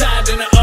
outside in the